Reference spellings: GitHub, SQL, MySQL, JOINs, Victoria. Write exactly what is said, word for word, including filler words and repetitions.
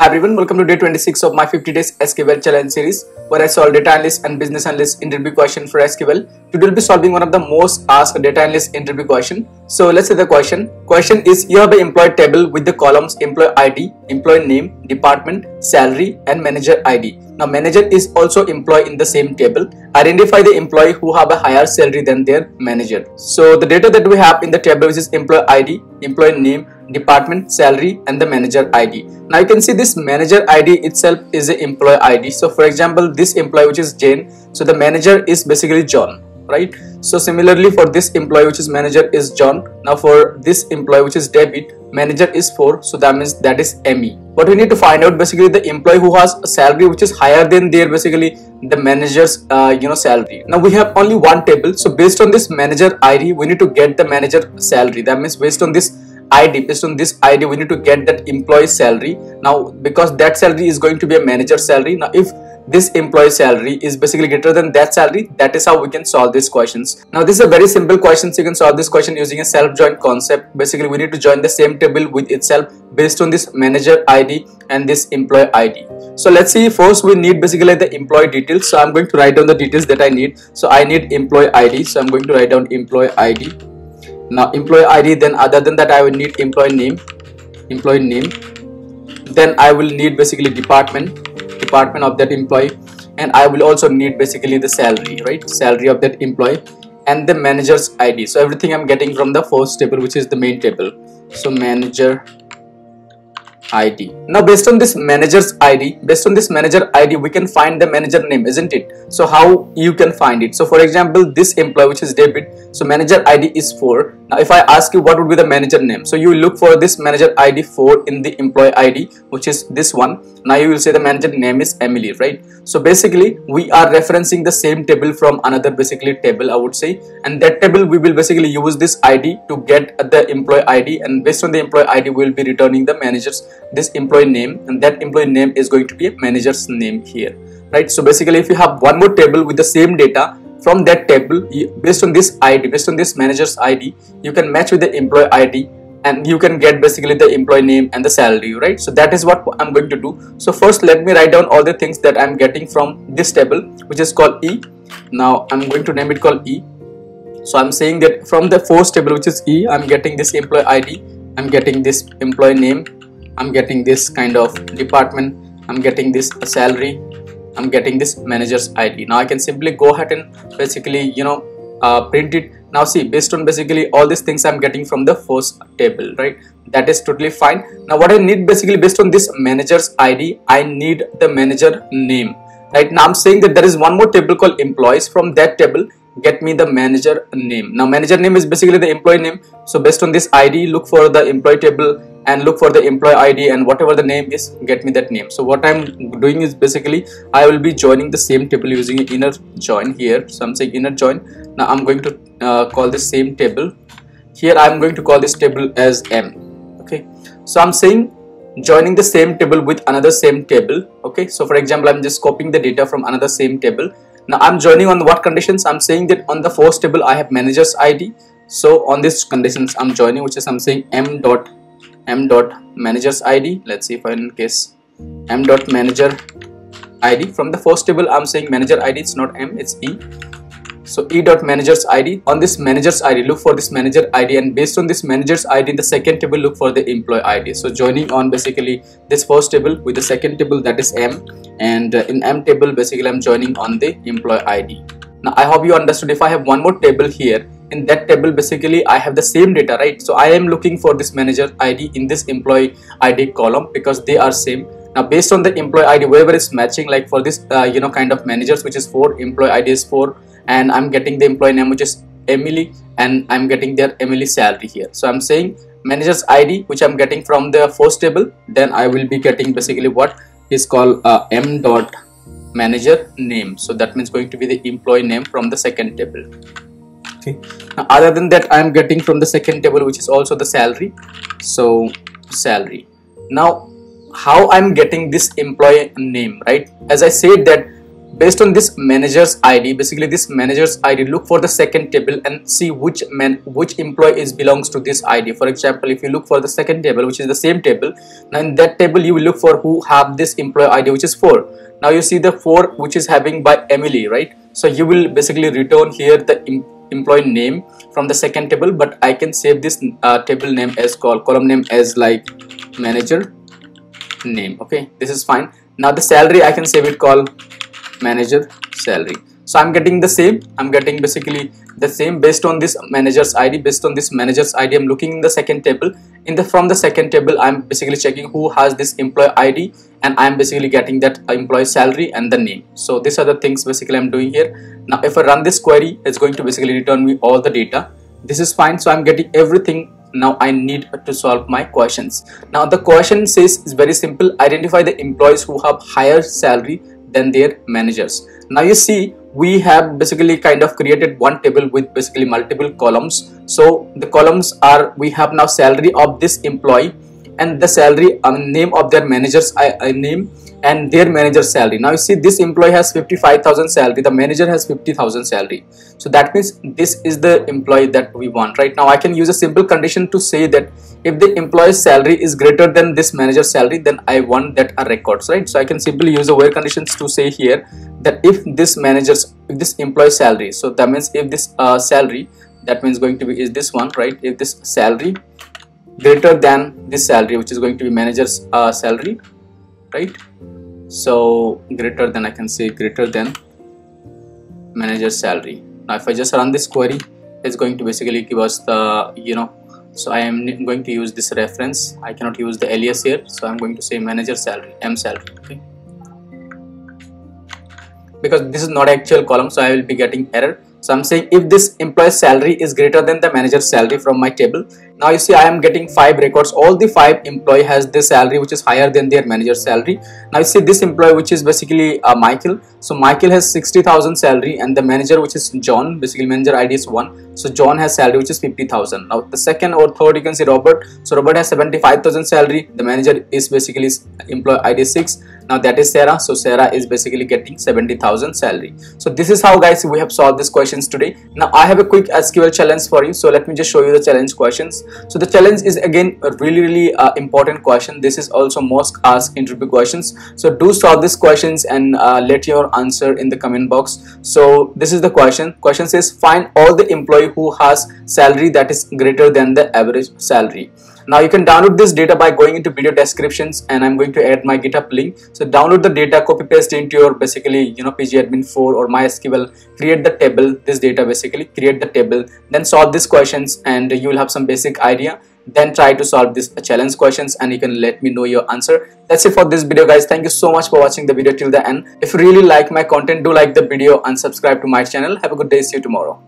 Hi everyone, welcome to day twenty-six of my fifty days S Q L challenge series, where I solve data analysts and business analysts interview question for S Q L. Today we'll be solving one of the most asked data analyst interview question. So let's see the question. Question is, you have an employee table with the columns employee I D, employee name, department, salary and manager I D. Now manager is also employee in the same table. Identify the employee who have a higher salary than their manager. So the data that we have in the table, which is employee I D, employee name, department, salary and the manager I D. Now you can see this manager I D itself is the employee I D. So for example, this employee, which is Jane, so the manager is basically John, right? So similarly for this employee, which is manager, is John. Now for this employee, which is David, manager is four, so that means that is Emmy. What we need to find out, basically the employee who has a salary which is higher than their basically the manager's uh, you know salary. Now we have only one table, so based on this manager I D we need to get the manager salary. That means based on this I D, based on this I D we need to get that employee's salary. Now because that salary is going to be a manager salary. Now if this employee salary is basically greater than that salary, that is how we can solve these questions. Now this is a very simple question, so you can solve this question using a self-join concept. Basically we need to join the same table with itself based on this manager I D and this employee I D. So let's see, first we need basically the employee details. So I'm going to write down the details that I need. So I need employee I D, so I'm going to write down employee I D. Now employee I D, then other than that I will need employee name, employee name, then I will need basically department, department of that employee, and I will also need basically the salary, right, salary of that employee, and the manager's I D. So everything I'm getting from the first table, which is the main table. So manager I D. Now based on this manager's I D, based on this manager I D we can find the manager name, isn't it? So how you can find it? So for example, this employee, which is David, so manager I D is four. Now if I ask you what would be the manager name, so you look for this manager I D four in the employee I D, which is this one. Now you will say the manager name is Emily, right? So basically we are referencing the same table from another basically table, I would say, and that table we will basically use this I D to get the employee I D, and based on the employee I D we will be returning the manager's this employee name, and that employee name is going to be a manager's name here, right? So basically if you have one more table with the same data, from that table based on this I D, based on this manager's I D you can match with the employee I D and you can get basically the employee name and the salary, right? So that is what I'm going to do. So first let me write down all the things that I'm getting from this table, which is called E. Now I'm going to name it called E. So I'm saying that from the first table, which is E, I'm getting this employee I D, I'm getting this employee name, I'm getting this kind of department, I'm getting this salary, I'm getting this manager's I D. Now I can simply go ahead and basically, you know, uh, print it. Now see, based on basically all these things I'm getting from the first table, right? That is totally fine. Now what I need basically, based on this manager's I D, I need the manager name. Right now I'm saying that there is one more table called employees. From that table get me the manager name. Now manager name is basically the employee name. So based on this I D look for the employee table and look for the employee I D, and whatever the name is, get me that name. So what I'm doing is basically I will be joining the same table using an inner join here. So I'm saying inner join. Now I'm going to uh, call this same table. Here I'm going to call this table as M. Okay. So I'm saying joining the same table with another same table. Okay. So for example, I'm just copying the data from another same table. Now I'm joining on what conditions? I'm saying that on the first table I have manager's I D. So on this conditions I'm joining, which is I'm saying M dot m dot manager's id. Let's see if I in case m dot manager id. From the first table I'm saying manager id, it's not M, it's E. So E dot manager's id. On this manager's id look for this manager id, and based on this manager's id in the second table look for the employee id. So joining on basically this first table with the second table, that is M, and in M table basically I'm joining on the employee id. Now I hope you understood. If I have one more table here, in that table basically I have the same data, right? So I am looking for this manager I D in this employee I D column because they are same. Now based on the employee I D wherever is matching, like for this uh, you know kind of managers, which is four, employee I D is four, and I'm getting the employee name, which is Emily, and I'm getting their Emily salary here. So I'm saying manager's I D, which I'm getting from the first table, then I will be getting basically what is called uh, M dot manager name. So that means going to be the employee name from the second table. Okay. Now, other than that I am getting from the second table, which is also the salary. So salary. Now how I'm getting this employee name, right? As I said that Based on this manager's I D, basically this manager's I D, look for the second table and see which man, which employee is belongs to this I D. For example, if you look for the second table, which is the same table, then that table you will look for who have this employee I D, which is four. Now you see the four which is having by Emily, right? So you will basically return here the em employee name from the second table, but I can save this uh, table name as call column name as like manager name. Okay, this is fine. Now the salary I can save it call manager salary. So I'm getting the same. I'm getting basically the same based on this manager's I D. Based on this manager's I D, I'm looking in the second table. In the from the second table, I'm basically checking who has this employee I D, and I'm basically getting that employee salary and the name. So these are the things basically I'm doing here. Now, if I run this query, it's going to basically return me all the data. This is fine. So I'm getting everything. Now I need to solve my questions. Now the question says is very simple. Identify the employees who have higher salary than their managers. Now you see we have basically kind of created one table with basically multiple columns. So the columns are, we have now salary of this employee and the salary um, name of their manager's I, I name and their manager's salary. Now you see this employee has fifty-five thousand salary, the manager has fifty thousand salary. So that means this is the employee that we want. Right now I can use a simple condition to say that if the employee's salary is greater than this manager's salary, then I want that are records, right? So I can simply use the where conditions to say here that if this manager's, if this employee's salary, so that means if this uh, salary, that means going to be is this one, right? If this salary greater than this salary, which is going to be manager's uh, salary, right? So greater than, I can say greater than manager's salary. Now if I just run this query, it's going to basically give us the, you know, so I am going to use this reference. I cannot use the alias here, so I'm going to say manager salary, M salary, okay? Because this is not actual column, so I will be getting error. So I'm saying if this employee's salary is greater than the manager's salary from my table. Now you see I am getting five records. All the five employee has this salary which is higher than their manager's salary. Now you see this employee which is basically uh, Michael. So Michael has sixty thousand salary and the manager which is John, basically manager I D is one. So John has salary which is fifty thousand. Now the second or third you can see Robert. So Robert has seventy-five thousand salary. The manager is basically employee I D six. Now that is Sarah. So Sarah is basically getting seventy thousand salary. So this is how guys we have solved this question today. Now I have a quick S Q L challenge for you. So let me just show you the challenge questions. So the challenge is again a really really uh, important question. This is also most asked interview questions. So do solve these questions and uh, let your answer in the comment box. So this is the question. Question says find all the employee who has salary that is greater than the average salary. Now you can download this data by going into video descriptions and I'm going to add my GitHub link. So download the data, copy paste into your basically, you know, P G Admin four or MySQL, create the table, this data basically, create the table, then solve these questions and you will have some basic idea. Then try to solve this challenge questions and you can let me know your answer. That's it for this video guys. Thank you so much for watching the video till the end. If you really like my content, do like the video and subscribe to my channel. Have a good day. See you tomorrow.